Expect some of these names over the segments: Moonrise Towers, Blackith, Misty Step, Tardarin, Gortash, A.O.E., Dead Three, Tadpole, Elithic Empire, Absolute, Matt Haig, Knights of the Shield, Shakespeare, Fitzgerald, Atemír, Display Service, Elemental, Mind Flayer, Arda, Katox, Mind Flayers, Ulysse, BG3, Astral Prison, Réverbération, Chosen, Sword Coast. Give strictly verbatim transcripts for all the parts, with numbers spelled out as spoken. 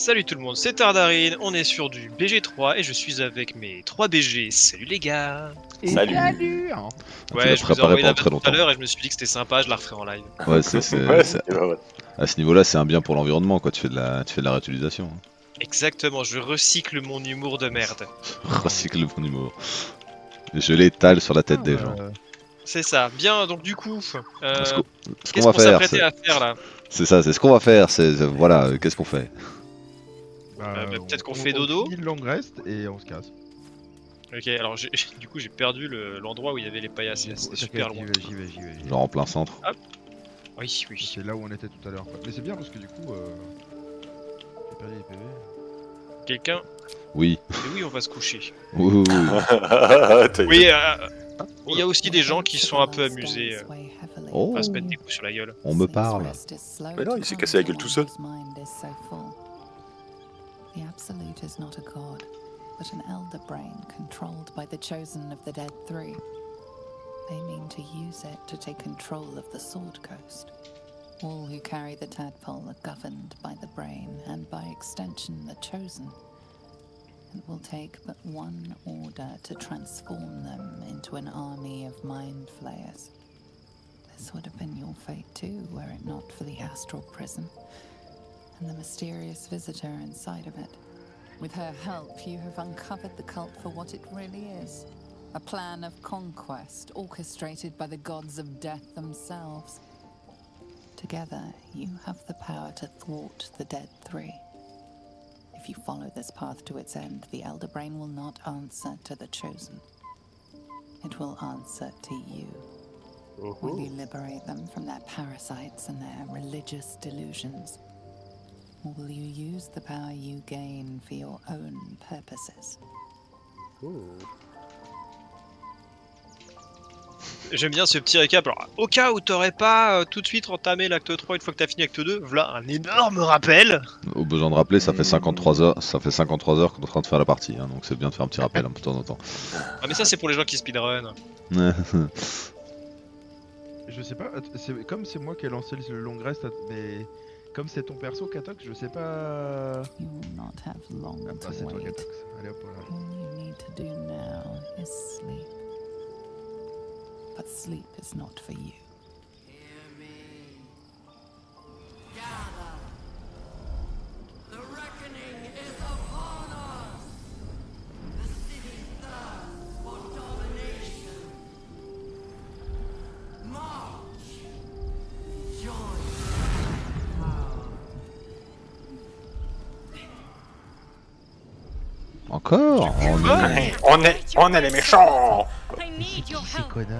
Salut tout le monde, c'est Tardarin, on est sur du B G trois et je suis avec mes trois B G. Salut les gars. Salut. Salut. Ouais, je vous ai envoyé la vanne tout à l'heure et je me suis dit que c'était sympa, je la referai en live. Ouais, c'est... à ce niveau-là, c'est un bien pour l'environnement, quoi. Tu fais de la, tu fais de la réutilisation. Hein. Exactement, je recycle mon humour de merde. Recycle mon humour. Je l'étale sur la tête ah, des gens. Euh... C'est ça. Bien, donc du coup, euh, qu'est-ce qu'on qu qu va faire, à faire là? C'est ça, c'est ce qu'on va faire. C'est voilà, euh, qu'est-ce qu'on fait? Euh, bah, peut-être qu'on fait dodo. On long rest et on se casse. Ok, alors du coup j'ai perdu l'endroit le, où il y avait les paillasses, c'était super loin. J'y vais, j'y vais, vais. Genre en plein centre. Hop. Oui, oui. C'est là où on était tout à l'heure. Mais c'est bien parce que du coup, euh... j'ai perdu les P V. Quelqu'un? Oui. Et oui, on va se coucher. Ouh. Oui, euh, il y a aussi des gens qui sont un peu amusés. Euh... Oh. À se mettre des coups sur la gueule. On me parle. Mais non, il s'est cassé la gueule tout seul. The Absolute is not a god, but an Elder Brain controlled by the Chosen of the Dead Three. They mean to use it to take control of the Sword Coast. All who carry the Tadpole are governed by the Brain, and by extension the Chosen. It will take but one order to transform them into an army of Mind Flayers. This would have been your fate too, were it not for the Astral Prison. And the mysterious visitor inside of it. With her help, you have uncovered the cult for what it really is. A plan of conquest orchestrated by the gods of death themselves. Together, you have the power to thwart the Dead Three. If you follow this path to its end, the Elder Brain will not answer to the Chosen. It will answer to you. Uh-huh. Will you liberate them from their parasites and their religious delusions? Or will you use the power you gain for your own purposes? J'aime bien ce petit récap. Alors, au cas où t'aurais pas euh, tout de suite entamé l'acte trois une fois que t'as fini l'acte deux, voilà un énorme rappel. Au besoin de rappeler, ça fait cinquantreuses heures, ça fait cinquante-trois heures qu'on est en train de faire la partie, hein, donc c'est bien de faire un petit rappel un peu de temps en temps. Ah mais ça c'est pour les gens qui speedrun. Je sais pas, comme c'est moi qui ai lancé le long rest, mais... Comme c'est ton perso, Katox, je sais pas... Ah bah c'est toi, Katox. Allez hop, voilà. Encore on, ah, est... on est on est les méchants. C'est qui ces connards?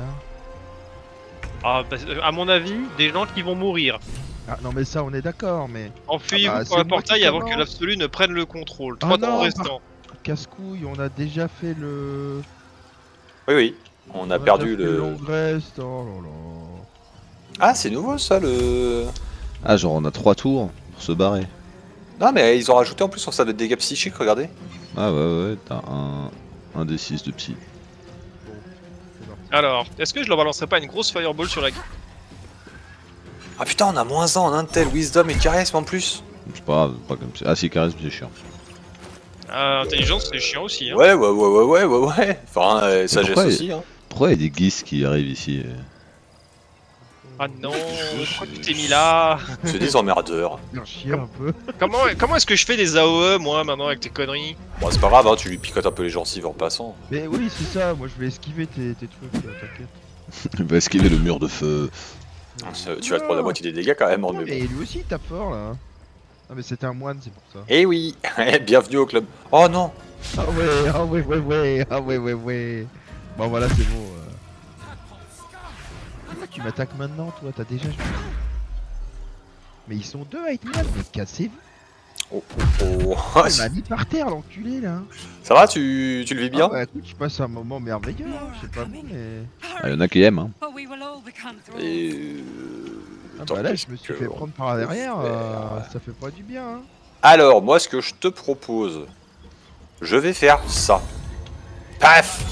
Ah bah, à mon avis, des gens qui vont mourir. Ah non mais ça on est d'accord mais... Enfuyez-vous ah, bah, pour le portail avant que l'absolu ne prenne le contrôle. Trois ah, temps restants. Par... Casse-couille, on a déjà fait le... Oui oui, on, on a, a perdu le... le... Reste. Oh, là, là. Ah c'est nouveau ça le... Ah genre on a trois tours pour se barrer. Non mais ils ont rajouté en plus en salle de dégâts psychiques, regardez. Ah ouais ouais, t'as un, un D six de psy. Alors, est-ce que je leur balancerai pas une grosse fireball sur la gueule? Ah putain, on a moins un en intel, wisdom et charisme en plus. C'est pas grave, pas comme ça. Ah si, charisme c'est chiant. Ah, intelligence c'est chiant aussi hein. Ouais ouais ouais ouais ouais ouais ouais. Enfin, euh, sagesse aussi hein. Pourquoi il y a des guisses qui arrivent ici euh... Ah non, pourquoi tu t'es mis là? C'est des emmerdeurs. Comme... Comment, comment est-ce que je fais des A O E moi maintenant avec tes conneries? Bon c'est pas grave hein, tu lui picotes un peu les gencives en passant. Mais oui c'est ça, moi je vais esquiver tes, tes trucs, t'inquiète. Il va esquiver le mur de feu. Tu vas te prendre la moitié des dégâts quand même. Non, mais, mais bon. Lui aussi il tape fort là. Ah mais c'était un moine c'est pour ça. Eh oui, bienvenue au club. Oh non. Ah ouais, ah ouais, ouais, ouais, ah ouais, ouais, ouais. Bon voilà c'est bon. Euh... Tu m'attaques maintenant, toi, t'as déjà joué. Mais ils sont deux à être malades, mais cassez-vous. Oh oh oh. Il m'a mis par terre, l'enculé là. Ça va, tu, tu le vis bien? Ah, bah écoute, je passe un moment merveilleux, hein, je sais pas mais... Ah, y'en a qui aiment, hein. Et... Euh... Ah bah là, je me suis fait prendre par derrière, euh... ça fait pas du bien, hein. Alors, moi, ce que je te propose, je vais faire ça. Paf.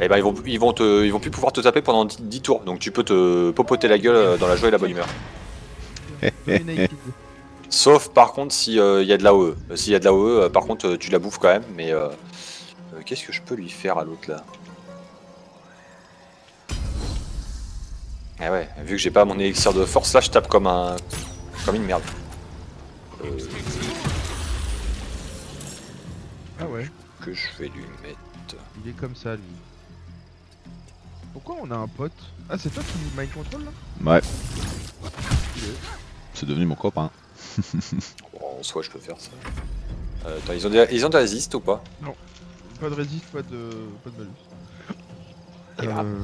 Et eh ben ils vont, ils, vont te, ils vont plus pouvoir te taper pendant dix tours, donc tu peux te popoter la gueule dans la joie et la bonne humeur. Sauf par contre s'il euh, y a de l'A O E. S'il y a de l'A O E, euh, par contre euh, tu la bouffes quand même, mais euh, euh, qu'est-ce que je peux lui faire à l'autre là? Eh ouais, vu que j'ai pas mon élixir de force, là je tape comme un. Comme une merde. Euh... Ah ouais. Que je vais lui mettre. Il est comme ça lui. Pourquoi on a un pote? Ah c'est toi qui mind control là? Ouais. C'est devenu mon copain. Bon, en soi je peux faire ça. Euh, attends, ils ont des, ils ont des résistes ou pas? Non. Pas de résiste, pas de. Pas de malus. Euh... Euh...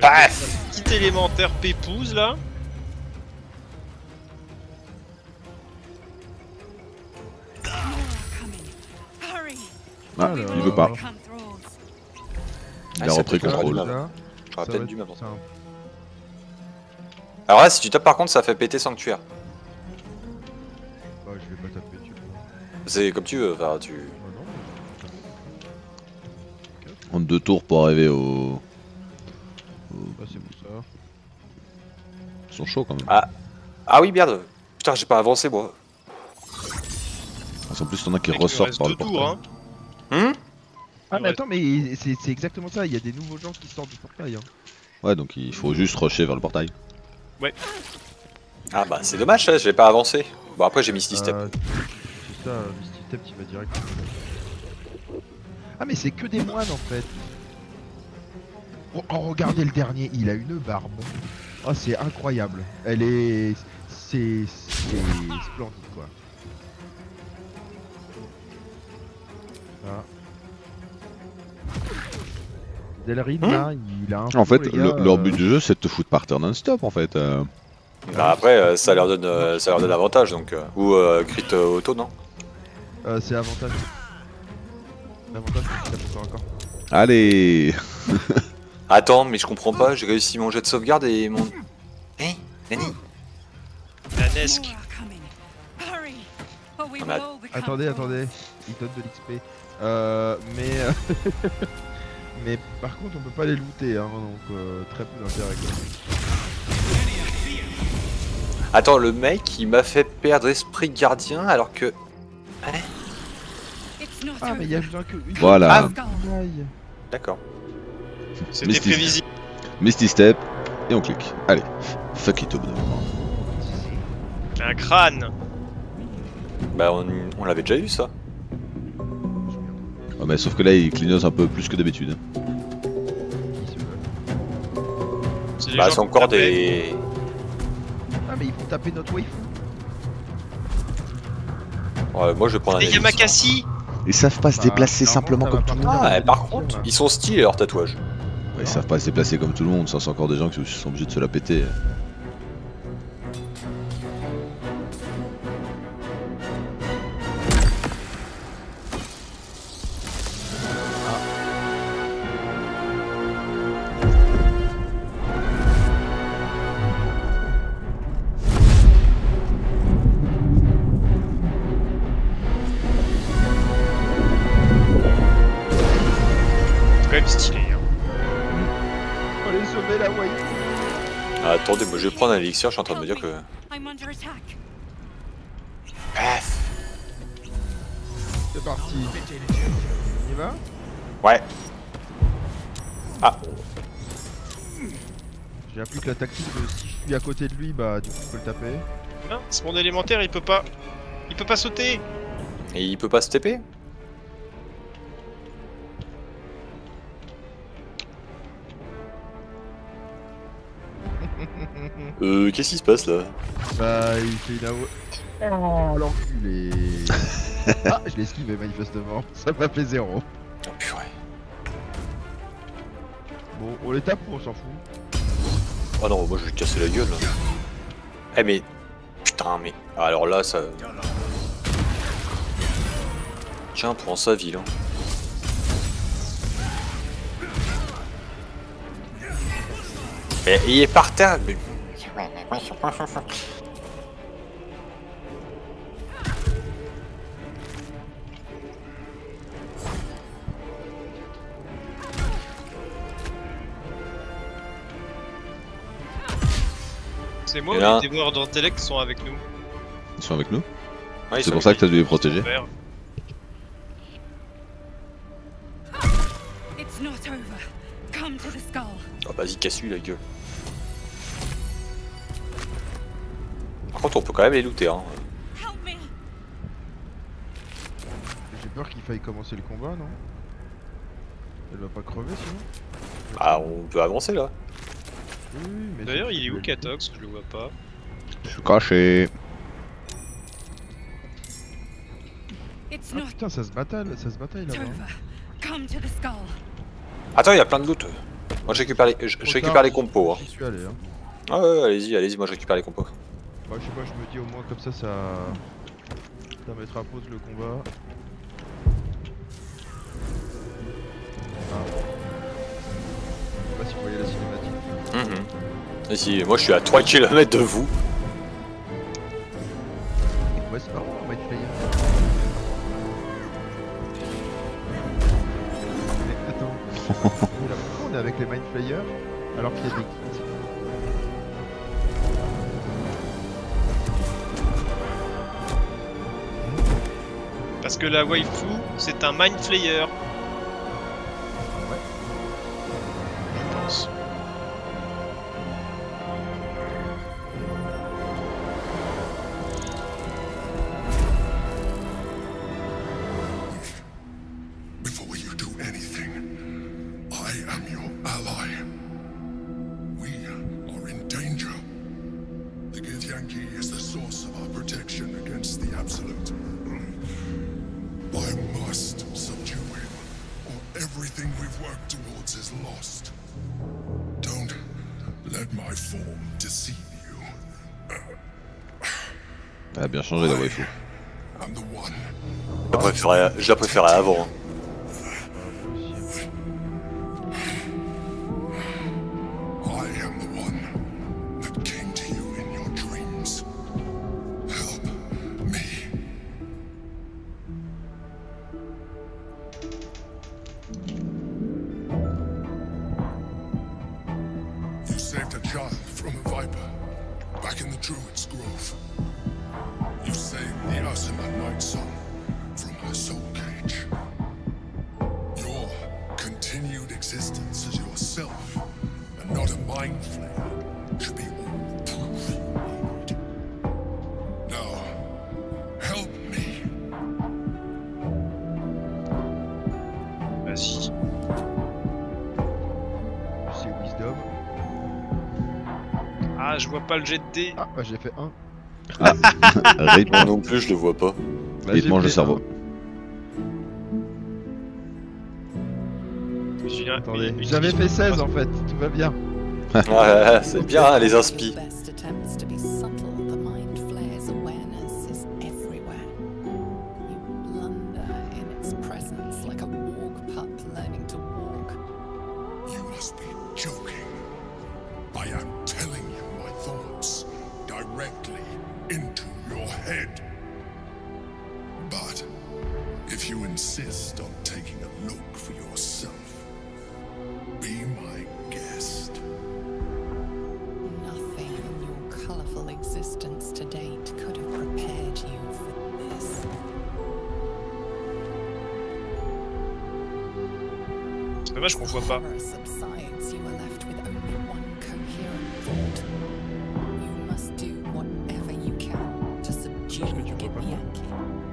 Paf! Petit élémentaire pépouze là. Ah, alors... il veut pas. Il ah, a repris contrôle. J'aurais peut-être dû m'avancer. Alors là, si tu tapes par contre, ça fait péter Sanctuaire. Bah, je vais pas taper, tu peux. C'est comme tu veux, enfin, tu... Ah, non. Okay. En deux tours pour arriver au... au... Bah, c'est pour ça. Ils sont chauds quand même. Ah, ah oui, merde. Putain, j'ai pas avancé, moi. En plus, t'en as qui ressortent par le portail. Hum ah mais attends, mais c'est exactement ça, il y a des nouveaux gens qui sortent du portail hein. Ouais donc il faut juste rusher vers le portail. Ouais. Ah bah c'est dommage, j'ai pas avancé. Bon après j'ai Misty Step. Euh, c'est ça, Misty Step qui va direct. Ah mais c'est que des moines en fait. Oh, oh regardez le dernier, il a une barbe. Oh c'est incroyable, elle est... c'est... c'est splendide quoi. Ah. Delrin hum là, il a un en fait, gars, le, euh... leur but du jeu c'est de te foutre par terre non-stop en fait. Euh... Bah après, euh, ça leur donne euh, ça leur donne avantage donc. Euh, ou euh, crit euh, auto, non euh, c'est avantage. L'avantage c'est que ça encore. Allez. Attends, mais je comprends pas, j'ai réussi mon jet de sauvegarde et mon. Hein Nani Nanesque. A... Attendez, attendez, il donne de l'X P. Euh, mais mais par contre on peut pas les looter hein, donc euh, très peu d'intérêt. Attends, le mec il m'a fait perdre esprit gardien alors que hein ah mais il y a besoin que une... voilà. Ah, d'accord. C'était prévisible. Misty Step et on clique. Allez, fuck it au bout d'un moment. Un crâne. Bah on, on l'avait déjà eu ça. Ouais, mais sauf que là il clignote un peu plus que d'habitude. Bah c'est encore des... Ah mais ils vont taper notre wave. Ouais moi je vais prendre un... Les Yamakashi. Ils savent pas se déplacer bah, simplement comme tout le monde. Ah par contre ils sont stylés leurs tatouages. Ouais ils savent pas se déplacer comme tout le monde, ça c'est encore des gens qui sont obligés de se la péter. Je vais prendre un élixir, je suis en train de me dire que... Bref. C'est parti. On y va ? Ouais. Ah. J'ai appris que la tactique de si je suis à côté de lui, bah du coup je peux le taper. Hein, c'est mon élémentaire, il peut pas... Il peut pas sauter. Et il peut pas se taper ? Euh, qu'est-ce qui se passe là? Bah, il fait une A O E. Oh, l'enculé. Ah, je l'ai esquivé manifestement. Ça m'a fait zéro. Oh purée. Bon, on les tape ou on s'en fout? Oh non, moi je vais casser la gueule là. Eh hey, mais. Putain, mais. Alors là, ça. Tiens, prends ça, vilain. Mais il est par terre, mais. C'est moi et ou là... les Devoireurs d'Intellect sont avec nous? Ils sont avec nous ouais, c'est pour ça que t'as dû les protéger. Oh vas-y, casse-lui la gueule. Par contre on peut quand même les looter hein. J'ai peur qu'il faille commencer le combat non? Elle va pas crever sinon? Ah on peut avancer là. Oui, mais d'ailleurs il est où Katox? Je le vois pas. Je suis craché. Ah putain ça se bataille, ça se bataille là-bas. Attends il y a plein de loot. Moi je récupère les, je, je récupère les compos hein. J'y suis allé, hein. Ah ouais, ouais allez-y, allez-y, moi je récupère les compos. Bah je sais pas, je me dis au moins comme ça ça... Ça mettra à pause le combat. Ah. Je sais pas si vous voyez la cinématique. Mm-hmm. Et si, moi je suis à trois kilomètres de vous. Ouais c'est pas bon, on va être payé. Attends. Avec les Mind Flayers, alors qu'il y a des kits. Parce que la waifu, c'est un Mind Flayer. Ouais. Je pense. Changer la waifu. Je la préférais, je la préférais avant. Pas le jet de dé. Ah bah j'ai fait un. Ah. Moi non plus je le vois pas. Il te mange le cerveau. Attendez, j'avais fait seize en fait, tout va bien. Ouais, c'est bien hein, les inspi. Je comprends pas.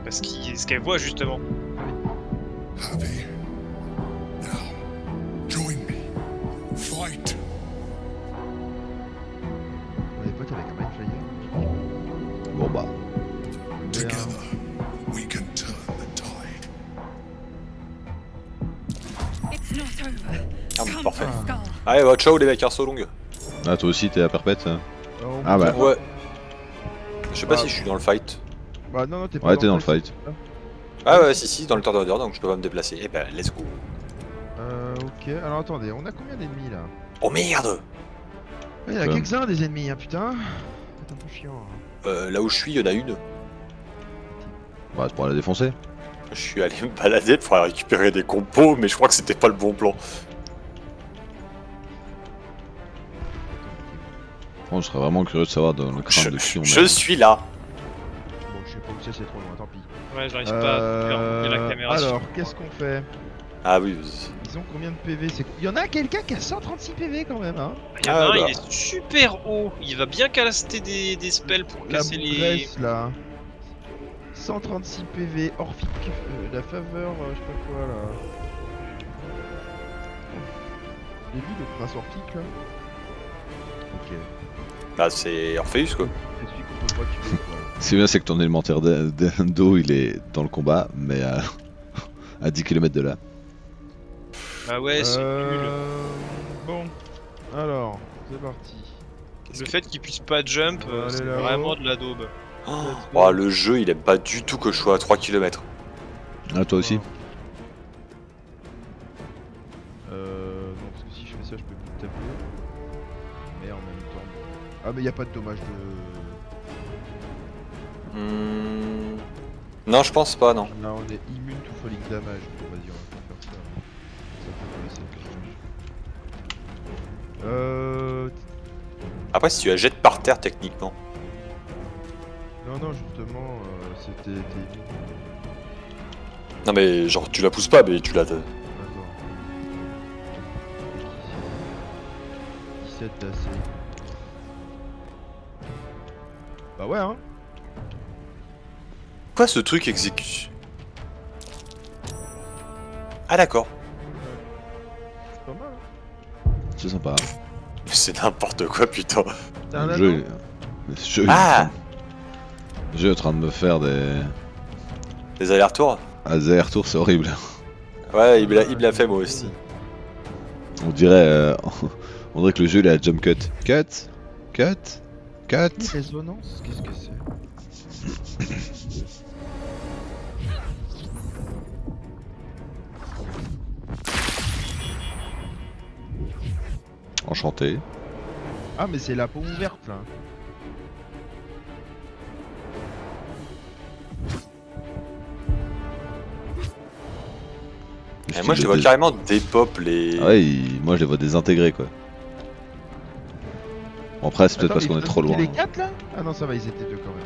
Parce qu'il ce qu'elle voit justement. Allez bah ciao les mecs, arceaux longues. Ah toi aussi t'es à perpète hein. Non, ah bah ouais. Je sais pas bah, si je suis dans le fight. Bah non non t'es pas. Ouais t'es dans le fight. fight. Ah ouais si si dans le turnover donc je peux pas me déplacer. Et eh bah let's go. Euh ok alors attendez, on a combien d'ennemis là? Oh merde ouais, il y en a quelques-uns des ennemis hein putain. C'est un peu chiant hein. Euh là où je suis y'en a une. Bah c'est pour la défoncer. Je suis allé me balader pour aller récupérer des compos mais je crois que c'était pas le bon plan. contre, je serais vraiment curieux de savoir dans le crâne je, de qui on est. Je suis là. Bon, je sais pas où c'est, c'est trop loin, tant pis. Ouais, j'arrive euh... pas à faire la caméra. Alors, qu'est-ce qu'on fait? Ah oui, vas-y. Ils ont combien de P V? Il y en a quelqu'un qui a cent trente-six P V quand même, hein. Il y en a ah, un, bah. Il est super haut. Il va bien caster des, des spells pour la casser Bresse, les... là. cent trente-six P V, Orphic, euh, la faveur, euh, je sais pas quoi, là. J'ai vu le prince Orphic, là. Ok. Bah c'est Orpheus, quoi. C'est bien, c'est que ton élémentaire d'eau, il est dans le combat, mais à, à dix kilomètres de là. Bah ouais, c'est euh... nul. Bon, alors, c'est parti. Le fait qu'il puisse pas jump, euh, c'est vraiment de la daube. Oh, oh, le jeu, il aime pas du tout que je sois à trois kilomètres. Ah, toi aussi? Euh... Non, parce que si je fais ça, je peux plus te taper. Mais en même temps... Ah, mais y a pas de dommage de... Mmh... Non, je pense pas, non. Là, on est immune tout falling damage. Bon, vas-y, on va faire ça. Ça peut pas laisser. Euh... Après, si tu la jettes par terre, techniquement. Non, non, justement, euh, c'était... Non mais, genre, tu la pousses pas, mais tu la... Attends. dix-sept d'assez. Bah ouais, hein. Quoi, ce truc exécute? Ah d'accord. C'est pas mal, hein. C'est sympa, hein. C'est n'importe quoi, putain. Le jeu... Ce jeu... Ah Le jeu est en train de me faire des... Des allers-retours? Ah, des allers-retours, c'est horrible. Ouais, il me l'a fait moi aussi. On dirait... Euh, on dirait que le jeu il a jump cut. Cut, cut, cut. Une résonance, qu'est-ce que c'est? Enchanté. Ah mais c'est la peau ouverte là. Et moi je les vois carrément dépop les... Ah ouais, il... moi je les vois désintégrer quoi. Bon, après c'est peut-être parce qu'on est trop loin. Les quatre, là ? Ah non ça va, ils étaient deux quand même.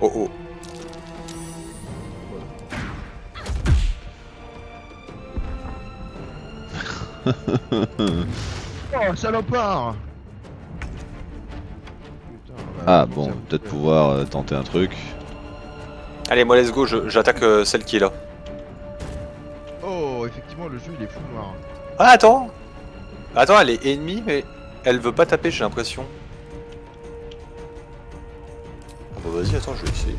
Oh oh. Oh salopard. Putain, bah, ah bon, peut-être pouvoir euh, tenter un truc. Allez, moi let's go, j'attaque euh, celle qui est là. Oh, effectivement, le jeu il est fou noir. Ah, attends! Attends, elle est ennemie, mais elle veut pas taper, j'ai l'impression. Ah, bah vas-y, attends, je vais essayer.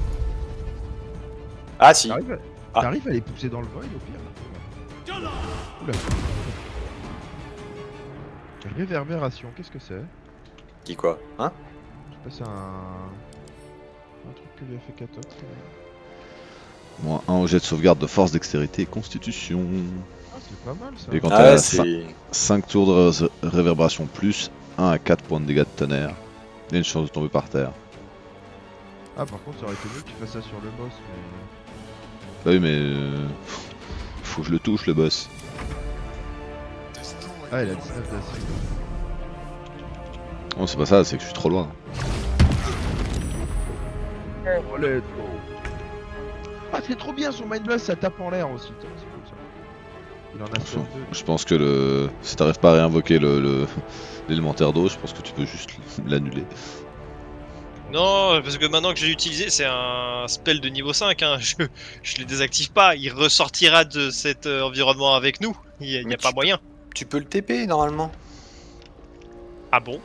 Ah, si! T'arrives à... Ah. à les pousser dans le void au pire? Oula! Réverbération, qu'est-ce que c'est? Qui quoi? Hein? Je sais pas, c'est un. Un truc que lui a fait Katox. Moins un au jet de sauvegarde de force, dextérité et constitution. Ah, c'est pas mal ça. Et quand ah, t'as cinq tours de réverbération plus, un à quatre points de dégâts de tonnerre. Et une chance de tomber par terre. Ah, par contre, ça aurait été mieux que tu fasses ça sur le boss. Mais... Bah oui, mais. Euh... Faut que je le touche le boss. Ah, il a dix-neuf d'acier. Non, c'est pas ça, c'est que je suis trop loin. Oh, let's go. Ah, c'est trop bien son Mindblast, ça tape en l'air aussi. Il en a deux. Je pense que le... si t'arrives pas à réinvoquer l'élémentaire le, le... d'eau, je pense que tu peux juste l'annuler. Non, parce que maintenant que j'ai utilisé, c'est un spell de niveau cinq, hein. je... je le désactive pas, il ressortira de cet environnement avec nous, il n'y a pas moyen. Tu peux le T P normalement. Ah bon?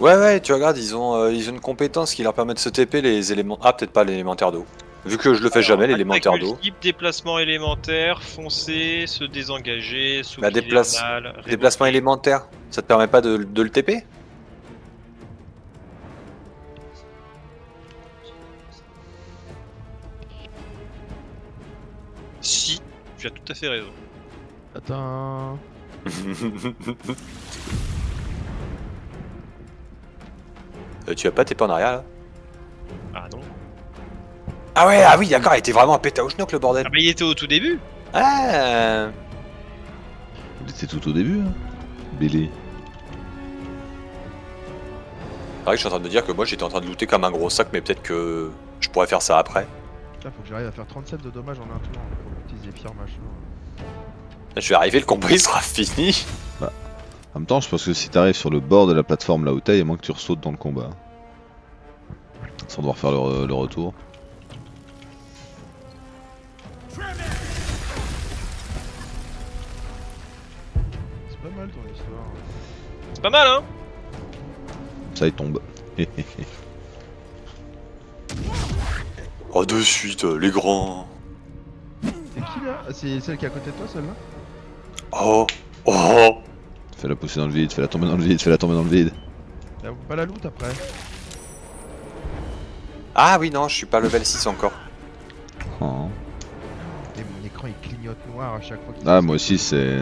Ouais ouais, tu regardes, ils ont euh, ils ont une compétence qui leur permet de se T P les éléments. Ah peut-être pas l'élémentaire d'eau. Vu que je le fais Alors, jamais l'élémentaire d'eau. Type déplacement élémentaire, foncer, se désengager, sous bah, déplace... Déplacement élémentaire, ça te permet pas de, de le T P? Si, tu as tout à fait raison. Attends. Euh, tu vas pas T P en arrière là? Ah non. Ah ouais, ah oui d'accord, il était vraiment à péter au schnock le bordel. Ah mais il était au tout début. Ah. Il était tout au début hein, Billy. Pareil, je suis en train de me dire que moi j'étais en train de looter comme un gros sac, mais peut-être que je pourrais faire ça après. Là, faut que j'arrive à faire trente-sept de dommages en un tour pour le petit zéphyr machin. Je vais arriver, le combat il sera fini. Bah, en même temps, je pense que si t'arrives sur le bord de la plateforme là où t'es, il y a moins que tu ressautes dans le combat. Sans devoir faire le, re le retour. C'est pas mal ton histoire. C'est pas mal hein. Ça il tombe. Oh de suite, les grands. C'est qui là? C'est celle qui est à côté de toi, celle-là? Oh. Oh. Fais-la pousser dans le vide, fais-la tomber dans le vide, fais-la tomber dans le vide. Là, on peut pas la loot après. Ah oui non, je suis pas level six encore. Oh. Et mon écran il clignote noir à chaque fois qu'il... Ah moi aussi c'est...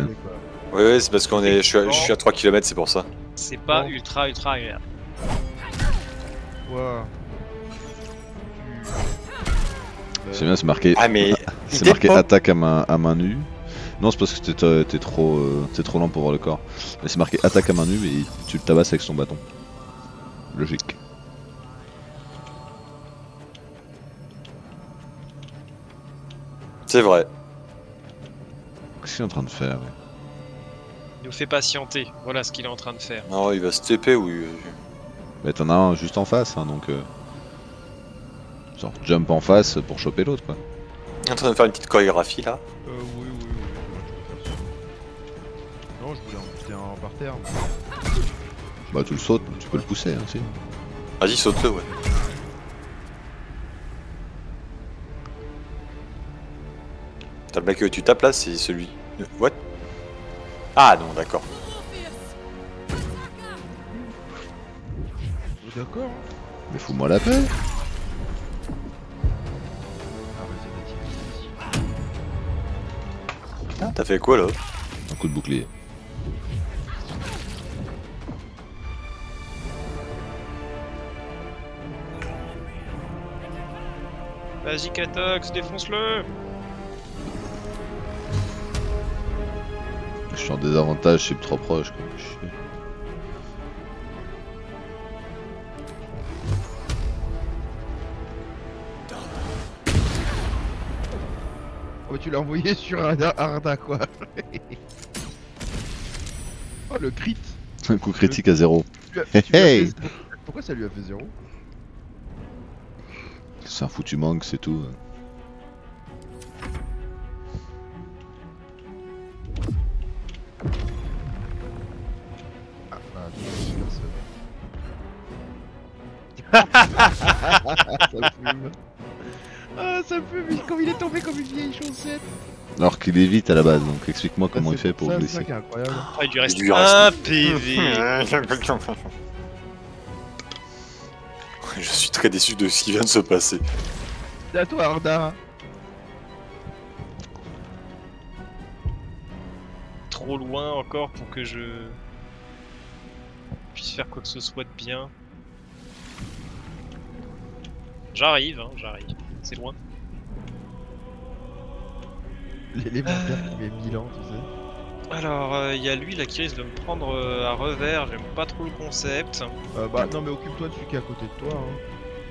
Oui oui c'est parce qu'on est... Je suis, à... je suis à trois kilomètres, c'est pour ça. C'est pas oh. ultra ultra agréable. Wow. C'est bien, c'est marqué... Ah mais... C'est marqué attaque à main, à main nue. Non c'est parce que t'es trop, euh, trop lent pour voir le corps. Mais c'est marqué attaque à main nue mais tu le tabasses avec son bâton. Logique. C'est vrai. Qu'est-ce qu'il est en train de faire? Il nous fait patienter, voilà ce qu'il est en train de faire. Non, il va se T P ou... Il... Mais t'en as un juste en face, hein, donc... Euh... Genre jump en face pour choper l'autre, quoi. Il est en train de faire une petite chorégraphie, là. Euh, oui, oui, oui. Non, je voulais en buter un par terre. Mais... Bah, tu le sautes, tu peux le pousser, hein, si. Vas-y, saute-le, ouais. T'as le mec que tu tapes là, c'est celui... What? Ah non, d'accord. D'accord. Mais fous-moi la paix. Putain, t'as fait quoi là? Un coup de bouclier. Vas-y Katox, défonce-le. Je suis en désavantage, je suis trop proche quoi. Je... Oh tu l'as envoyé sur Arda quoi. Oh le crit. Un coup critique à zéro. Hey, hey fait... Pourquoi ça lui a fait zéro? C'est un foutu manque c'est tout. Ça fume. Ah ça fume, comme il est tombé comme une vieille chaussette. Alors qu'il est vite à la base, donc explique-moi comment il fait pour blesser. Ah, il lui reste un P V. Je suis très déçu de ce qui vient de se passer. C'est à toi Arda. Trop loin encore pour que je puisse faire quoi que ce soit de bien. J'arrive, hein, j'arrive. C'est loin. Les, les bouquins qui met mille ans, tu sais. Alors, il euh, y a lui là qui risque de me prendre euh, à revers, j'aime pas trop le concept. Euh, bah non mais occupe-toi de celui qui est à côté de toi. Hein.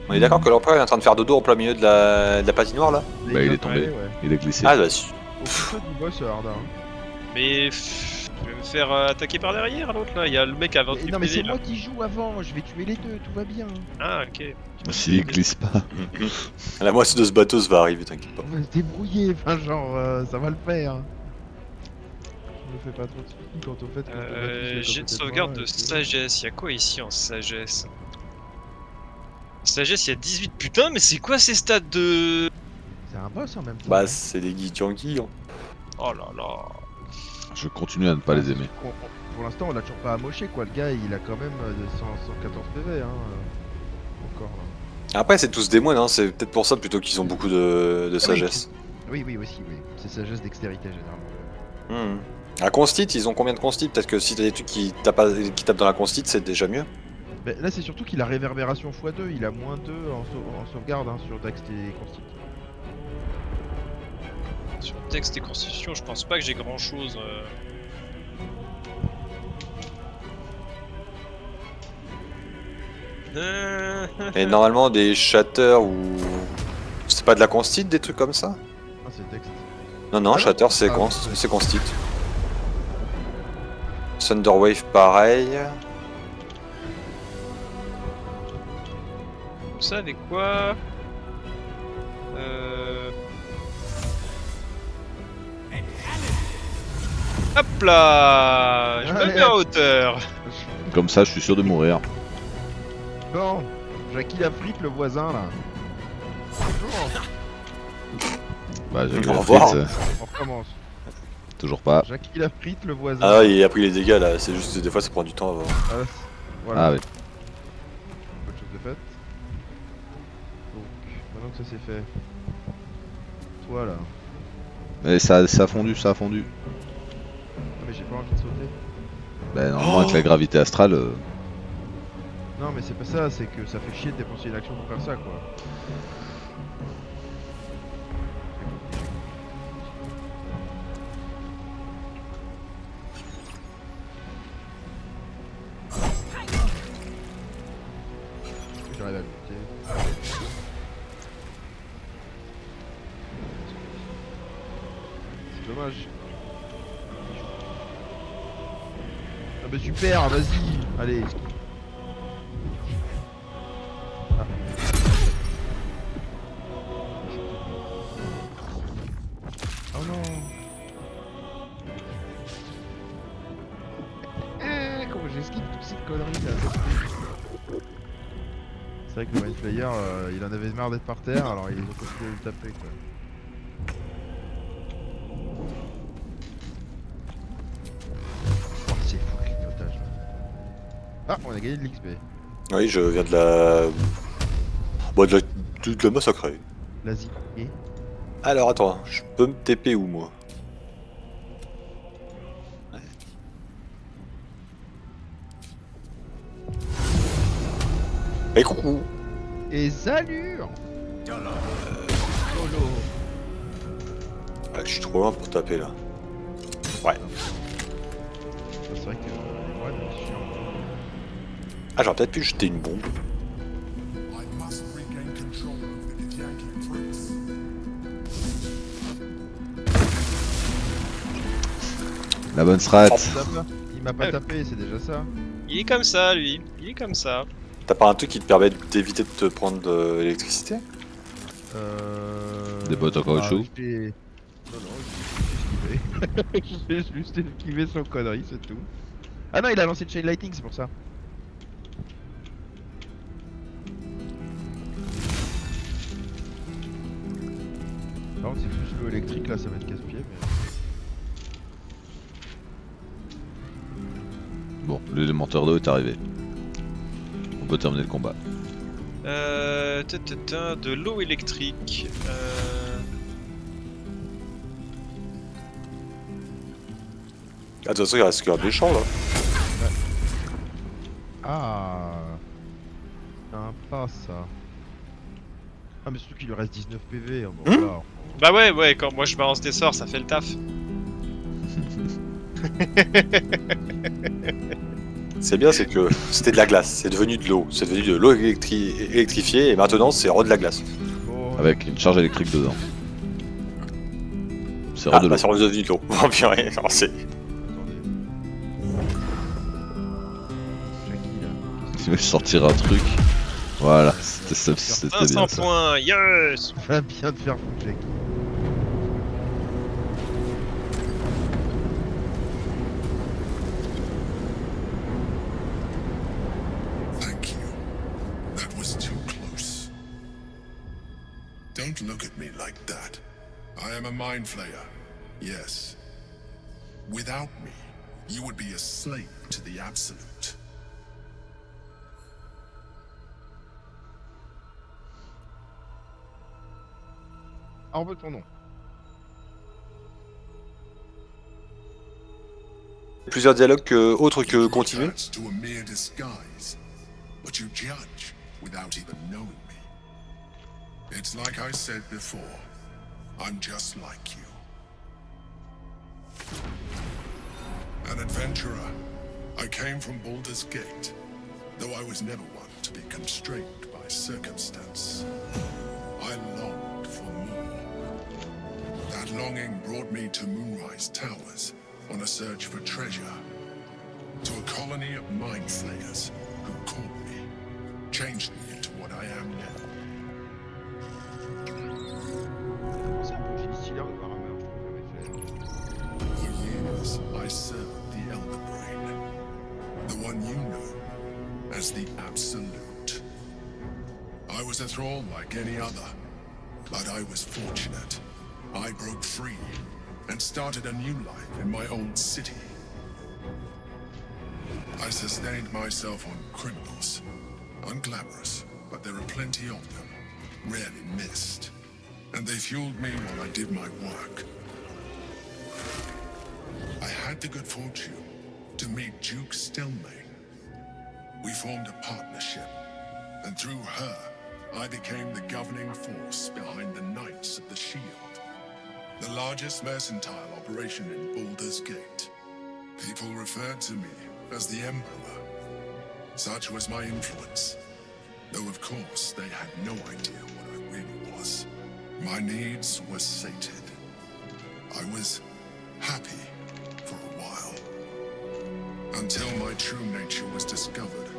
On est d'accord que l'empereur est en train de faire dodo en plein milieu de la, de la patinoire là. Bah il est tombé, ouais, ouais. Il est glissé. Ah bah si. Occupe-toi du boss Arda. Mais pff, je vais me faire euh, attaquer par derrière l'autre là, il y a le mec à vingt-huit. Non mais c'est moi qui joue avant, je vais tuer les deux, tout va bien. Ah ok. S'il glisse pas. La moitié de ce bateau se va arriver, t'inquiète pas. On va se débrouiller, enfin genre euh, ça va le faire. Je me fais pas trop de quant au fait que... Euh, J'ai une sauvegarde de sagesse, y'a quoi ici en sagesse? Sagesse y'a dix-huit, putain mais c'est quoi ces stats de... C'est un boss en même temps. Bah c'est des Githyanki hein. Oh là là. Je continue à ne pas les aimer. On, on, pour l'instant on l'a toujours pas amoché quoi, le gars il a quand même cent quatorze P V hein. Encore là. Après c'est tous des moines hein, c'est peut-être pour ça plutôt qu'ils ont beaucoup de, de sagesse. Oui oui aussi oui, c'est sagesse dextérité généralement. Mmh. À constit, ils ont combien de constit? Peut-être que si t'as des trucs qui tapent, qui tapent dans la constit c'est déjà mieux. Mais là c'est surtout qu'il a réverbération fois deux, il a moins deux en, en sauvegarde hein, sur dext et constit. Sur texte et constitution, je pense pas que j'ai grand chose. Euh... Et normalement des shatter ou... C'est pas de la constit, des trucs comme ça? Ah, c'est texte. Non, non, ah, shatter c'est ah, const... ouais. constit. Thunderwave pareil. Ça des quoi? Euh... Hop là, je me mets à hauteur. Comme ça, je suis sûr de mourir. Bon, Jackie la frite, le voisin là. Bonjour. Bah, Jackie la frite. On recommence. Toujours pas. Jackie la frite, le voisin. Ah, il a pris les dégâts là. C'est juste des fois, ça prend du temps avant. Ah, voilà. Ah oui. Bonne chose de faite. Donc, maintenant que ça c'est fait. Toi là. Mais ça, ça a fondu, ça a fondu. Mais j'ai pas envie de sauter. Bah normalement oh avec la gravité astrale... Euh... Non mais c'est pas ça, c'est que ça fait chier de dépenser une action pour faire ça quoi. J'arrive à goûter. C'est dommage. Bah super, vas-y, allez. Ah. Oh non. Eh, comment j'esquive toutes ces conneries là. C'est vrai que le Mind Flayer, euh, il en avait marre d'être par terre, alors il a continué de le taper quoi. Ah, on a gagné de l'X P. Oui, je viens de la... Bon, de la... de la massacrer. Vas-y. Et... Alors, attends, je peux me T P où, moi? Ouais. Et coucou. Et salut. euh... ah, je suis trop loin pour taper, là. Ouais. C'est vrai que... Euh, ouais, je suis... Ah, j'aurais peut-être pu jeter une bombe. La bonne strat. Il m'a pas tapé, c'est déjà ça. Il est comme ça, lui. Il est comme ça. T'as pas un truc qui te permet d'éviter de te prendre de l'électricité? Euh... Des bottes en caoutchouc? Non, non, j'ai juste esquivé. J'ai juste esquivé son connerie, c'est tout. Ah non, il a lancé le Chain Lightning, c'est pour ça. Par contre, c'est plus l'eau électrique là, ça va être casse-pied. Mais... Bon, l'élémenteur d'eau est arrivé. On peut terminer le combat. Euh. Tata, de l'eau électrique. Euh... Ah, de toute façon, il reste qu'un des champs là. Ouais. Ah. Sympa ça. Ah, mais surtout qu'il lui reste dix-neuf P V. Hein, bon, mmh alors... Bah ouais, ouais, quand moi je balance des sorts, ça fait le taf. C'est bien, c'est que c'était de la glace, c'est devenu de l'eau, c'est devenu de l'eau électri électrifiée, et maintenant c'est re de la glace. Oh. Avec une charge électrique dedans. C'est re ah, de l'eau. Ah, c'est devenu de l'eau. Oh purée, non, c'est... Tu veux sortir un truc? Voilà, c'était ça, c'était bien ça. cinq cents points, yes! Va bien te faire foutre, Jackie. Don't look at me like that. I am a mind flayer. Yes. Without me, you would be a slave to the absolute. Ah, on veut ton nom. Plusieurs dialogues que, autres que continuer. But you judge without even knowing me. It's like I said before, I'm just like you. An adventurer, I came from Baldur's Gate, though I was never one to be constrained by circumstance. I longed for more. That longing brought me to Moonrise Towers on a search for treasure. To a colony of Mind Flayers who called me, changed me into what I am now. I served the Elder Brain, the one you know as the Absolute. I was a thrall like any other, but I was fortunate. I broke free and started a new life in my old city. I sustained myself on criminals, unglamorous, but there are plenty of them, rarely missed, and they fueled me while I did my work. I had the good fortune to meet Duke Stelman. We formed a partnership, and through her, I became the governing force behind the Knights of the Shield, the largest mercantile operation in Baldur's Gate. People referred to me as the Emperor. Such was my influence, though of course they had no idea what I really was. My needs were sated. I was happy. Until my true nature was discovered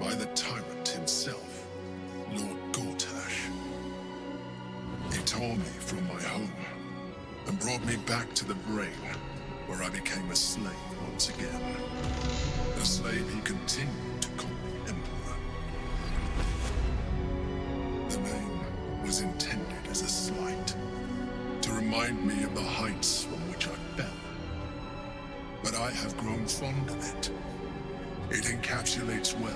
by the tyrant himself, Lord Gortash. He tore me from my home and brought me back to the brain, where I became a slave once again. A slave he continued to call the Emperor. The name was intended as a slight, to remind me of the heights from which I fell. But I have grown fond of it. It encapsulates well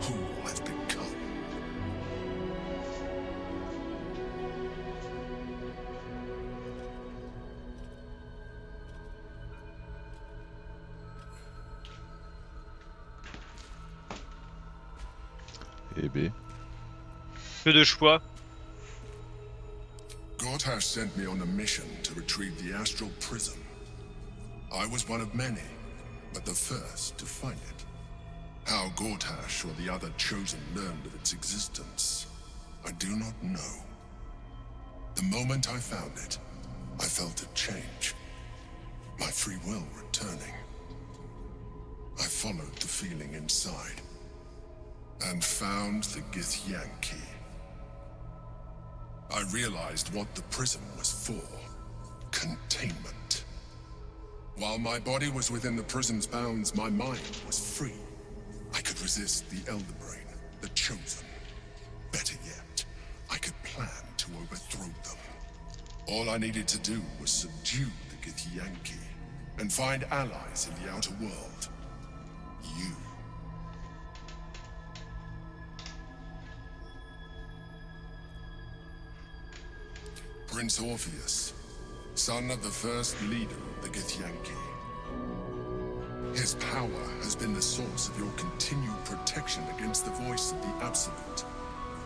who I've become. Eh bien. Peu de choix. Gortash sent me on a mission to retrieve the Astral Prison. I was one of many, but the first to find it. How Gortash or the other Chosen learned of its existence, I do not know. The moment I found it, I felt a change, my free will returning. I followed the feeling inside, and found the Githyanki. I realized what the prison was for, containment. While my body was within the prison's bounds, my mind was free. I could resist the Elder Brain, the Chosen. Better yet, I could plan to overthrow them. All I needed to do was subdue the Githyanki and find allies in the outer world. You. Prince Orpheus, son of the first leader of the Githyanki. His power has been the source of your continued protection against the voice of the Absolute,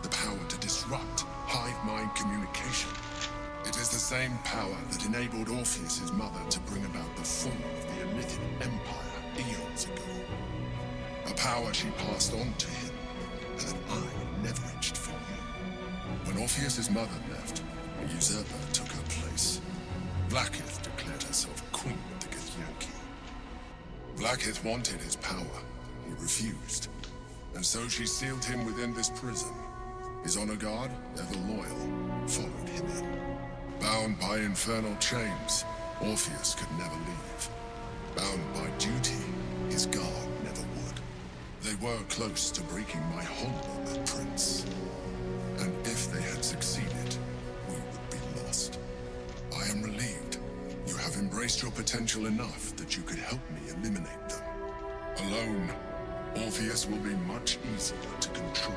the power to disrupt hive-mind communication. It is the same power that enabled Orpheus's mother to bring about the fall of the Elithic Empire eons ago. A power she passed on to him, and that I never reached for you. When Orpheus's mother left, a usurper took her place. Blackith declared herself queen of the Githyanki. Blackith wanted his power. He refused. And so she sealed him within this prison. His honor guard, ever loyal, followed him in. Bound by infernal chains, Orpheus could never leave. Bound by duty, his guard never would. They were close to breaking my hold on that prince. And if they had succeeded, we would be lost. I am relieved. You have embraced your potential enough that you could help me eliminate them. Alone, Orpheus will be much easier to control.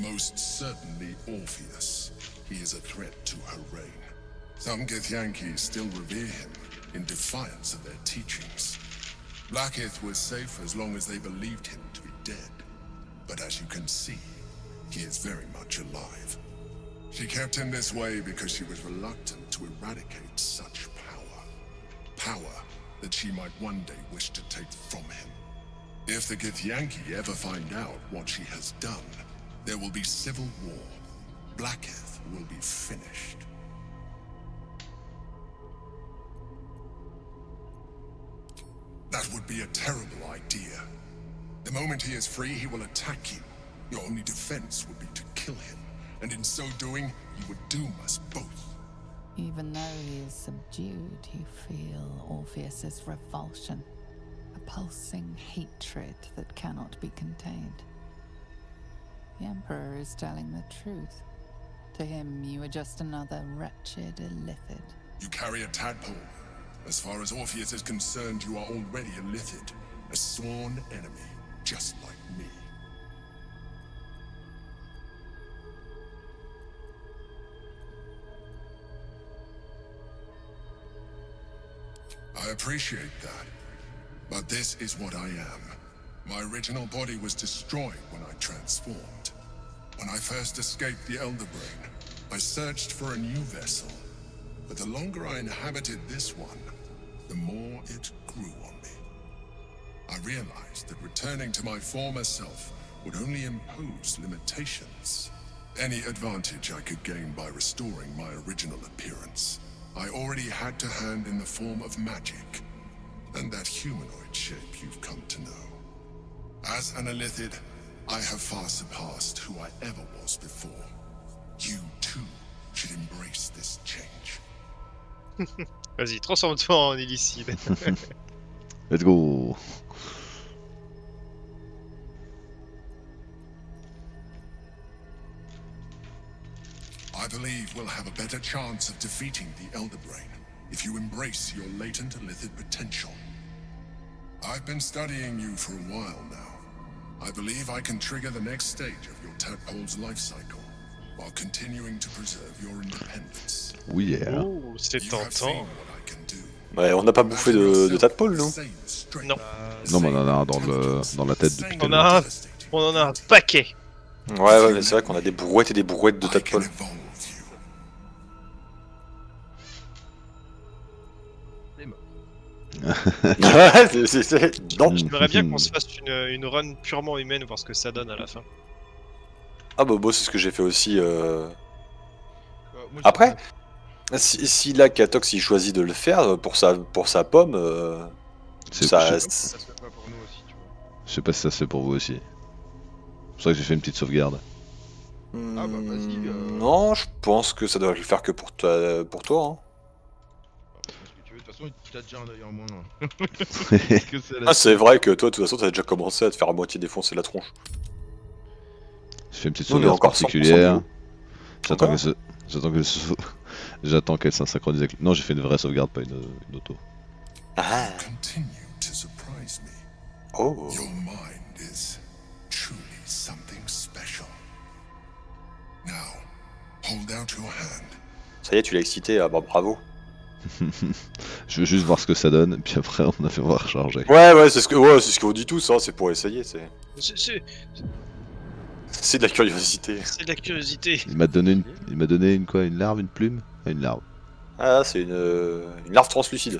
Most certainly Orpheus. He is a threat to her reign. Some Githyanki still revere him in defiance of their teachings. Blackith was safe as long as they believed him to be dead. But as you can see, he is very much alive. She kept him this way because she was reluctant to eradicate such power. Power that she might one day wish to take from him. If the Githyanki ever find out what she has done, there will be civil war. Blackith will be finished. That would be a terrible idea. The moment he is free, he will attack you. Your only defense would be to kill him, and in so doing, you would doom us both. Even though he is subdued, you feel Orpheus's revulsion, a pulsing hatred that cannot be contained. The Emperor is telling the truth. To him, you are just another wretched Illithid. You carry a tadpole. As far as Orpheus is concerned, you are already Illithid, a sworn enemy, just like me. I appreciate that, but this is what I am. My original body was destroyed when I transformed. When I first escaped the Elder Brain, I searched for a new vessel, but the longer I inhabited this one, the more it grew on me. I realized that returning to my former self would only impose limitations. Any advantage I could gain by restoring my original appearance, I already had to hand in the form of magic, and that humanoid shape you've come to know. As an Illithid, I have far surpassed who I ever was before. You too should embrace this change. Vas-y, transforme-toi en Illithid. Let's go. I believe we'll have a better chance of defeating the Elder Brain if you embrace your latent Illithid potential. I've been studying you for a while now. I believe I can trigger the next stage of your tadpole's life cycle while continuing to preserve your independence. Oui, yeah. Oh, c'était tentant. Ouais, on n'a pas bouffé de, de tadpole, non? Non. Non, mais on en a un dans, le, dans la tête depuis tellement. On en a un paquet. Ouais, ouais, mais c'est vrai qu'on a des brouettes et des brouettes de tadpole. J'aimerais bien qu'on se fasse une, une run purement humaine, voir ce que ça donne à la fin. Ah bah, bah c'est ce que j'ai fait aussi. Euh... Après, si, si là Katox il choisit de le faire pour sa, pour sa pomme, euh... ça... Je sais pas si ça se fait pour vous aussi. C'est vrai que j'ai fait une petite sauvegarde. Mmh... Ah bah vas-y. Euh... Non, je pense que ça doit le faire que pour toi. Pour toi hein. T'as déjà un œil en moins. Ah, c'est vrai que toi, de toute façon, t'as déjà commencé à te faire à moitié défoncer la tronche. Je fais une petite sauvegarde particulière. J'attends qu'elle se... J'attends qu'elle se... J'attends qu'elle synchronise avec... Non, j'ai fait une vraie sauvegarde, pas une, une auto. Ah. Oh. Your mind is truly something special. Now, hold out your hand. Ça y est, tu l'as excité, ah bah bravo. Je veux juste voir ce que ça donne, puis après on a fait voir recharger. Ouais, ouais, c'est ce que, ouais, c'est ce qu'on dit tous, hein, c'est pour essayer, c'est... C'est de la curiosité. C'est de la curiosité. Il m'a donné une, il m'a donné une quoi, une larve, une plume, une larve. Ah, c'est une, euh, une larve translucide.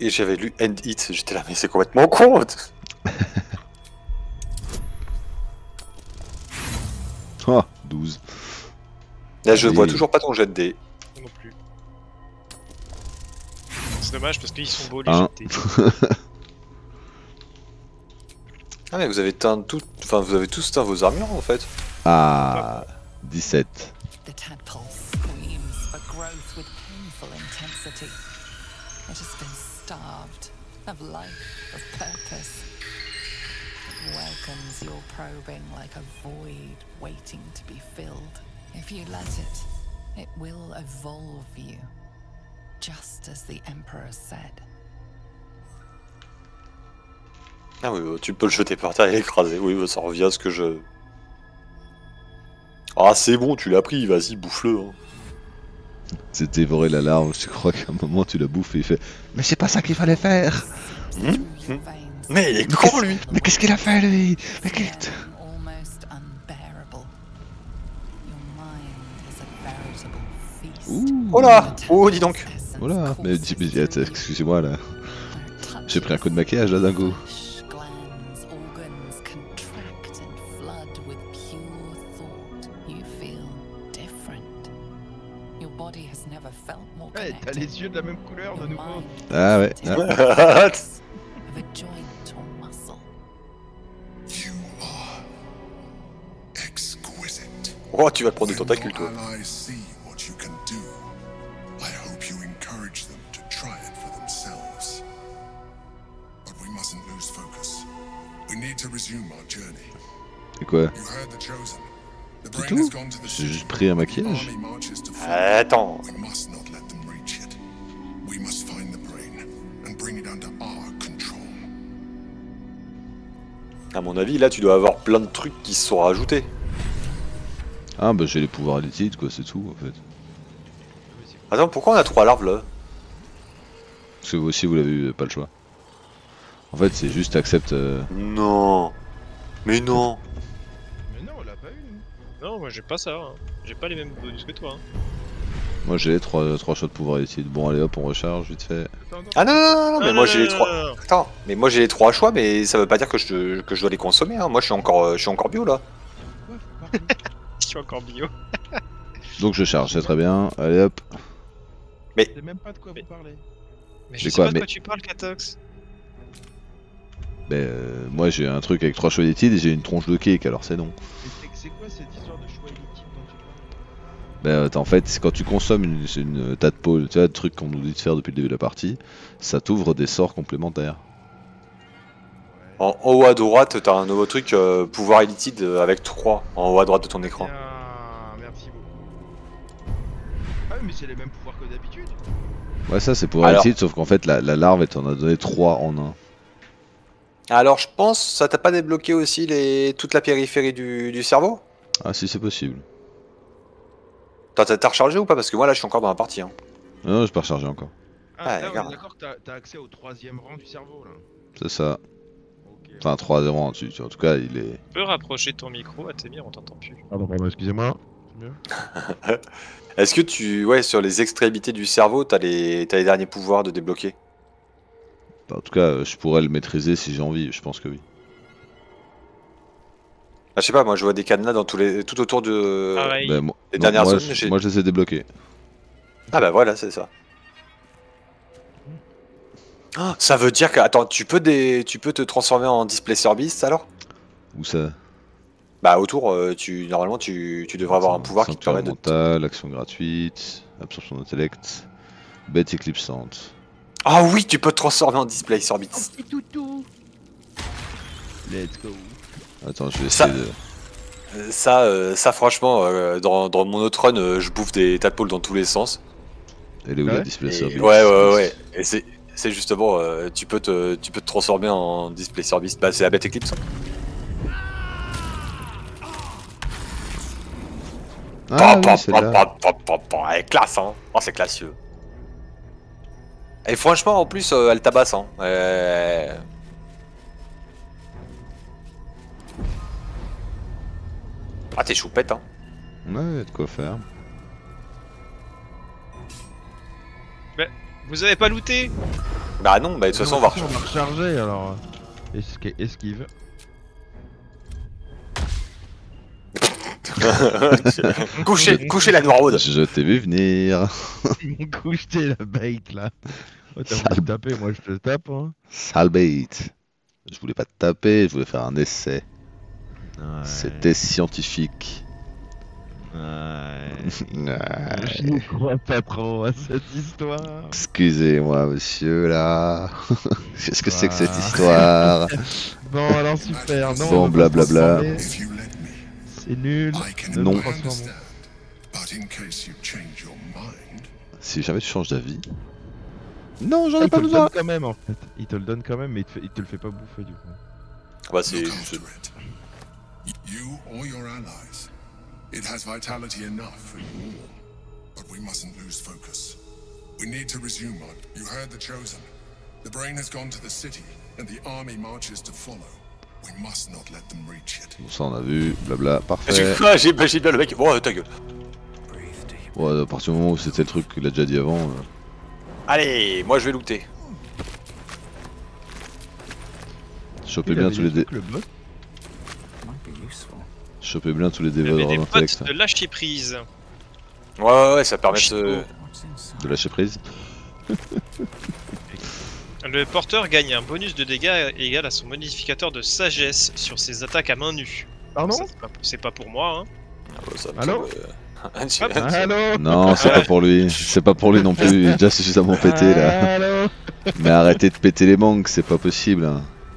Et j'avais lu End It, j'étais là, mais c'est complètement con. Oh, douze. Là, je vois toujours pas ton jet de dés. Non plus. C'est dommage parce qu'ils sont beaux les jets de dés. Ah, mais vous avez teint tout... enfin, vous avez tous teint vos armures en fait. Ah, dix-sept. The tadpole screams for growth with painful intensity. It has been starved of life, of purpose. Welcomes your probing like a void waiting to be filled. If you let it, it will evolve you, just as the Emperor said. Ah oui, tu peux le jeter par terre et l'écraser. Oui, ça revient à ce que je... Ah c'est bon, tu l'as pris, vas-y, bouffe-le. Hein. C'est dévorer la larve, je crois qu'à un moment tu la bouffes et il fait... Mais c'est pas ça qu'il fallait faire. Mmh. Mmh. Mais il est con lui. Mais qu'est-ce qu'il a fait lui? Mais qu'est-ce Oh là! Oh dis donc! Oh là! Mais, mais excusez-moi là. J'ai pris un coup de maquillage là d'un coup. Ouais, t'as les yeux de la même couleur de nouveau. Ah ouais. Ah. Oh, tu vas prendre du tentacule toi. C'est quoi? C'est tout? J'ai juste pris un maquillage. Attends. À mon avis, là, tu dois avoir plein de trucs qui se sont rajoutés. Ah bah j'ai les pouvoirs Illithides quoi, c'est tout en fait. Attends, pourquoi on a trois larves là? Parce que vous aussi vous l'avez eu, pas le choix. En fait c'est juste accepte... Euh... Non. Mais non. Mais non, on l'a pas eu. Non, moi j'ai pas ça, hein. J'ai pas les mêmes bonus que toi. Hein. Moi j'ai les trois, trois shots de pouvoir Illithides. Bon allez hop, on recharge vite fait. Attends, attends. Ah non non non, mais ah, moi j'ai les trois... Attends, mais moi j'ai les trois choix, mais ça veut pas dire que je, que je dois les consommer, hein. Moi je suis encore, je suis encore bio là. Ouais, je suis encore bio. Donc je charge, c'est très bien. Allez hop. Mais. Je sais même pas de quoi vous parlez. Mais je sais quoi, pas de mais... quoi tu parles, Katox. Mais euh, moi j'ai un truc avec trois choix Illithides et j'ai une tronche de cake, alors c'est non. C'est quoi cette histoire de choix Illithides dont tu parles? Bah en fait, quand tu consommes une, une Tadpole, tu vois, le truc qu'on nous dit de faire depuis le début de la partie, ça t'ouvre des sorts complémentaires. En haut à droite, t'as un nouveau truc, euh, pouvoir Illithid avec trois, en haut à droite de ton écran. Ah, merci beaucoup. Ah mais c'est les mêmes pouvoirs que d'habitude. Ouais ça c'est pouvoir Illithid, sauf qu'en fait la, la larve elle t'en a donné trois en un. Alors je pense, ça t'a pas débloqué aussi les... toute la périphérie du, du cerveau? Ah si c'est possible. T'as rechargé ou pas? Parce que moi là je suis encore dans la partie. Hein. Non, je peux recharger encore. Ah, ah d'accord, t'as accès au troisième rang du cerveau là. C'est ça. Enfin, trois zéro dessus, en tout cas, il est... Tu peux rapprocher ton micro, Atemir, on t'entend plus. Ah bon, excusez-moi. Est-ce que tu... Ouais, sur les extrémités du cerveau, t'as les... t'as les derniers pouvoirs de débloquer? En tout cas, je pourrais le maîtriser si j'ai envie, je pense que oui. Ah, je sais pas, moi, je vois des cadenas dans tous les... tout autour de... Ah, ouais. Bah, moi... les dernières non, moi, zones, je... moi, je les ai débloqués. Ah bah voilà, c'est ça. Ça veut dire que... Attends, tu peux, des... tu peux te transformer en Display Service, alors? Où ça? Bah autour, tu... normalement tu, tu devrais avoir un pouvoir qui te permet mental, de... action gratuite, absorption d'intellect, bête éclipsante. Ah oui, tu peux te transformer en Display Service. Oh, toutou. Let's go. Attends, je vais ça... essayer de... Ça, euh, ça franchement, euh, dans, dans mon autre run, euh, je bouffe des tadpoles dans tous les sens. Elle est où ouais. la Display Service? Et... Ouais, ouais, ouais. Et c'est... C'est justement, euh, tu, peux te, tu peux te transformer en Display Service. Bah, c'est la bête éclipse. Ah, oui, c'est là. Elle est classe, hein. Oh, c'est classieux. Et franchement, en plus, euh, elle tabasse, hein. Et... Ah, t'es choupette, hein. Ouais, de quoi faire. Mais... Vous avez pas looté? Bah non, bah de toute façon on va recharger. On va recharger alors. Esquive. Couchez, couchez la noiraude. Je t'ai vu venir. Couchez la bait là. Oh, t'as voulu me taper, moi je te tape. Hein. Sale bait. Je voulais pas te taper, je voulais faire un essai. Ouais. C'était scientifique. Ouais. Je ne crois pas trop à cette histoire. Excusez-moi, monsieur, là. Qu'est-ce que c'est que cette histoire? Bon, alors super. Non, bon, blablabla. C'est nul. Non. Si jamais tu changes d'avis. Non, j'en ai pas besoin. Il te le donne quand même, en fait. Il te le donne quand même, mais il te le fait pas bouffer, du coup. Bah, c'est. It has vitality enough for you all, but we mustn't lose focus. We need to resume on. You heard the Chosen. The brain has gone to the city. Bon, ça on a vu, blabla, parfait. Ah, j'ai bien le mec. Oh, ta gueule. Ouais, à partir du moment où c'était le truc qu'il a déjà dit avant. Euh... Allez, moi je vais looter. Chopez bien tous les dés. Chopez bien tous les développeurs d'intellect. De lâcher prise. Ouais, ouais, ouais, ça permet de. De lâcher prise. Le porteur gagne un bonus de dégâts égal à son modificateur de sagesse sur ses attaques à main nue. Pardon ? C'est pas pour moi, hein. Ah bah ça, allô euh... Allô. Non, c'est pas pour lui, c'est pas pour lui non plus, il est déjà suffisamment pété là. Allô. Mais arrêtez de péter les manques, c'est pas possible.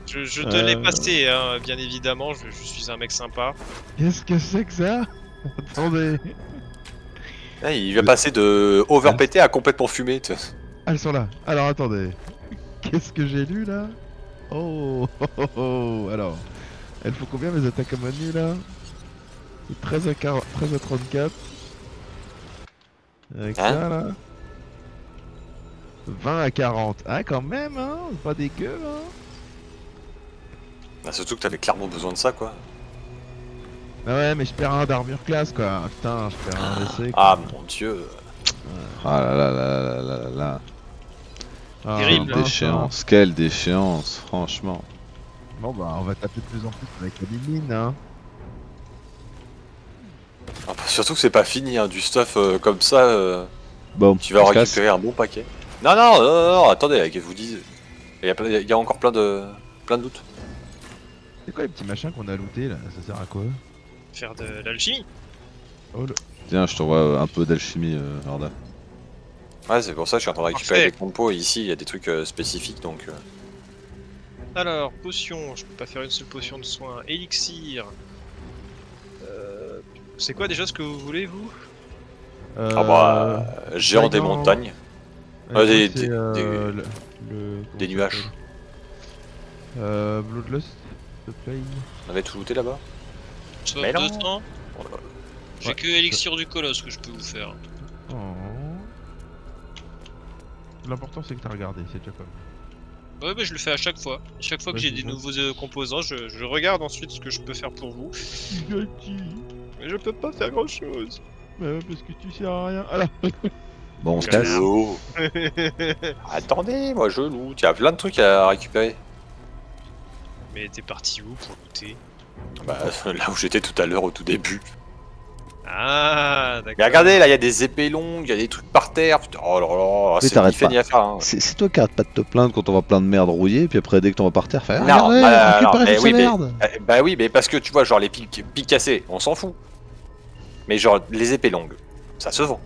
Je, je te euh... l'ai passé, hein, bien évidemment, je, je suis un mec sympa. Qu'est-ce que c'est que ça? Attendez. Ah, il va passer de overpété à complètement fumé. Tu... Ah, ils sont là, alors attendez. Qu'est-ce que j'ai lu là? Oh, oh, oh, oh. Alors, elles font combien mes attaques à manu là? treize à quarante, treize à trente-quatre. Avec hein ça là, vingt à quarante. Ah quand même hein, pas dégueu hein. Bah surtout que t'avais clairement besoin de ça quoi. Ah ouais mais je perds un d'armure classe quoi, putain je perds un D C. Ah mon dieu. Ah là là là là là là. Ah, terrible déchéance, hein. Quelle déchéance franchement. Bon bah on va taper de plus en plus avec la mine hein. Ah, surtout que c'est pas fini, hein, du stuff euh, comme ça, euh, bon, tu vas récupérer un bon paquet. Non, non, non, non, attendez, je vous dis, il y, a, il y a encore plein de plein de doutes. C'est quoi les petits machins qu'on a lootés là? Ça sert à quoi? Faire de l'alchimie. Oh, le... Tiens, je t'envoie un peu d'alchimie, euh, Arda. Ouais, c'est pour ça que je suis en train de récupérer des compos, ici il y a des trucs euh, spécifiques donc... Euh... Alors, potion, je peux pas faire une seule potion de soin, élixir... C'est quoi déjà ce que vous voulez vous? euh, Ah bah... Euh, géant des montagnes. Euh, des, des, euh, des, le, le, des nuages. Euh... Bloodlust, The Plague. On avait tout looté là-bas. Mais non. Voilà. J'ai ouais. que Elixir du Colosse que je peux vous faire. Oh. L'important c'est que t'as regardé, c'est déjà comme. Ouais mais je le fais à chaque fois. À chaque fois que ouais, j'ai des bon. nouveaux euh, composants, je, je regarde ensuite ce que je peux faire pour vous. Mais je peux pas faire grand chose. Euh, parce que tu sers à rien. Ah là. Bon, on se casse. Attendez, moi je loot. Y'a plein de trucs à récupérer. Mais t'es parti où pour looter? Bah, là où j'étais tout à l'heure, au tout début. Ah, d'accord. Mais regardez, là y'a des épées longues, y'a des trucs par terre. Putain, oh là là, c'est ni fait ni à faire. Hein. C'est toi qui arrête pas de te plaindre quand on voit plein de merde rouillée, puis après dès que t'en vas par terre, faire. Non, regardez, bah, non, mais oui, merde. Mais, bah oui, mais parce que tu vois, genre les pics cassés, on s'en fout. Mais genre les épées longues, ça se vend.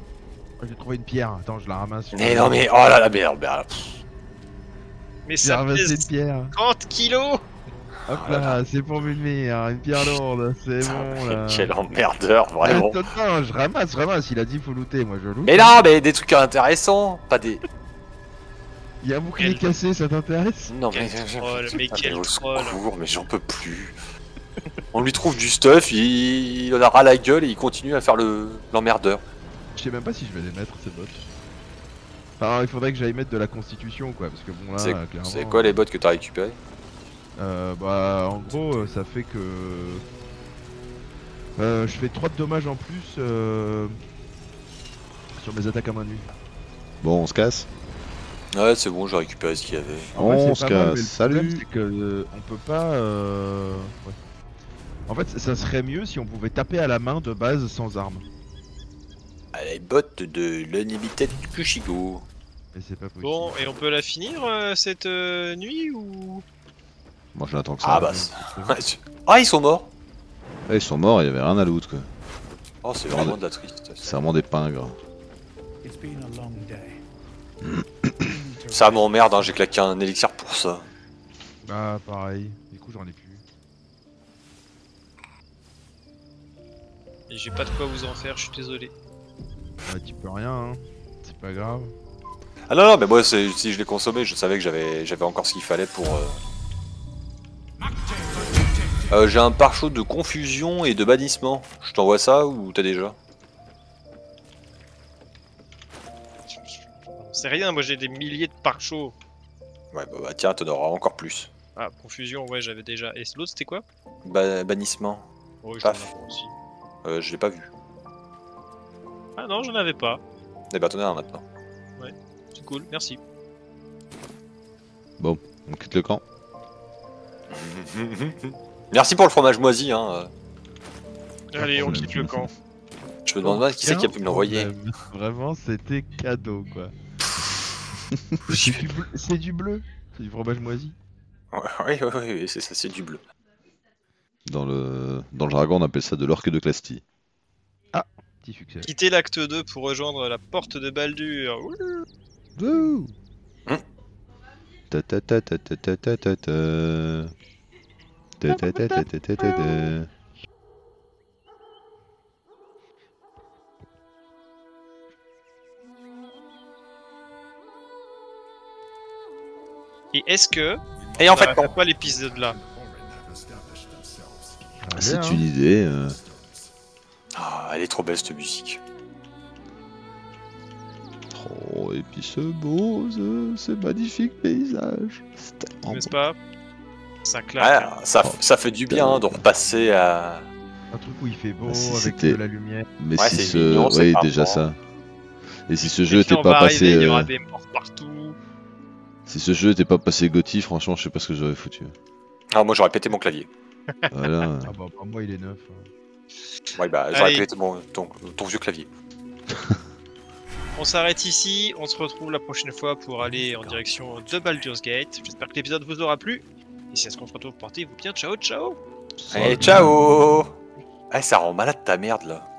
J'ai trouvé une pierre, attends, je la ramasse. Mais non, mais oh là la merde, merde. Mais ça pèse une pierre. trente kilos. Hop là, ah là c'est pour Mulmire, une pierre lourde, c'est bon là. Quel emmerdeur, vraiment. Attends, je ramasse, je ramasse, il a dit faut looter, moi je loot. Mais non, mais des trucs intéressants, pas des... Il y a un bouclier quel... cassé, ça t'intéresse? Non mais... Quel troll, mais quel troll. Cours, mais j'en peux plus. On lui trouve du stuff, il... il en a ras la gueule et il continue à faire le l'emmerdeur. Je sais même pas si je vais les mettre, ces bots. Enfin, il faudrait que j'aille mettre de la constitution quoi, parce que bon là, clairement... C'est quoi les bots que t'as récupérés? Euh, bah en gros ça fait que euh, je fais trois de dommages en plus euh... sur mes attaques à main nue. Bon on se casse. Ouais c'est bon j'ai récupéré ce qu'il y avait. En on se casse, salut. Le problème c'est que euh, on peut pas euh... ouais. En fait ça serait mieux si on pouvait taper à la main de base sans arme. À la botte de l'unlimited Kushigo. Mais c'est pas possible. Bon et on peut la finir euh, cette euh, nuit ou... Moi je l'attends que ça. Ah bah ah ils sont morts. Ah ils sont morts, il y avait rien à loot quoi. Oh c'est vraiment de la tristesse. C'est vraiment des pingres. Ça m'emmerde hein, j'ai claqué un élixir pour ça. Bah pareil, du coup j'en ai plus. Et j'ai pas de quoi vous en faire, je suis désolé. Bah tu peux rien hein, c'est pas grave. Ah non non mais moi si je l'ai consommé je savais que j'avais j'avais encore ce qu'il fallait pour... Euh... Euh, j'ai un pare-chaud de confusion et de bannissement. Je t'envoie ça ou t'as déjà? C'est rien, moi j'ai des milliers de pare-chauds. Ouais bah, bah tiens, t'en auras encore plus. Ah, confusion, ouais, j'avais déjà. Et l'autre, c'était quoi? Bah, bannissement. Oh, je Paf. Aussi. Euh, je l'ai pas vu. Ah non, j'en avais pas. Des bâtonnets en maintenant. Ouais, c'est cool, merci. Bon, on quitte le camp. Merci pour le fromage moisi, hein. Allez, on quitte le camp. Je me demande pas qui c'est qui a pu me l'envoyer. Vraiment, c'était cadeau, quoi. C'est du bleu, c'est du fromage moisi. Oui, oui, oui, c'est ça, c'est du bleu. Dans le dans le jargon, on appelle ça de l'orque de Clasti. Ah, petit succès. Quitter l'acte deux pour rejoindre la porte de Baldur. Ouh. Ta ta ta ta ta ta ta ta ta. Ta ta ta ta ta ta ta ta. Et est-ce que... Et en fait, pourquoi l'épisode là? C'est une idée. Euh... Ah, elle est trop belle cette musique. Oh, et puis ce beau, ce, ce magnifique paysage. C'est tellement. N'est-ce pas? Ça claque. Ah, ça, oh, ça fait du bien hein, de repasser à... Un truc où il fait beau, si avec de la lumière. Mais ouais, si ce... Mignon, ouais, déjà ça. Et si ce et jeu n'était pas passé... Arriver, euh... il y aura des morts partout. Si ce jeu n'était pas passé Gotti, franchement, je sais pas ce que j'aurais foutu. Ah, moi j'aurais pété mon clavier. Voilà. Ah bah, moi il est neuf. Ouais, bah, j'aurais pété mon, ton, ton vieux clavier. On s'arrête ici, on se retrouve la prochaine fois pour aller en direction de Baldur's Gate. J'espère que l'épisode vous aura plu. Et si à ce qu'on se retrouve, portez-vous bien. Ciao, ciao. Allez, ciao. Ah, ça rend malade ta merde là.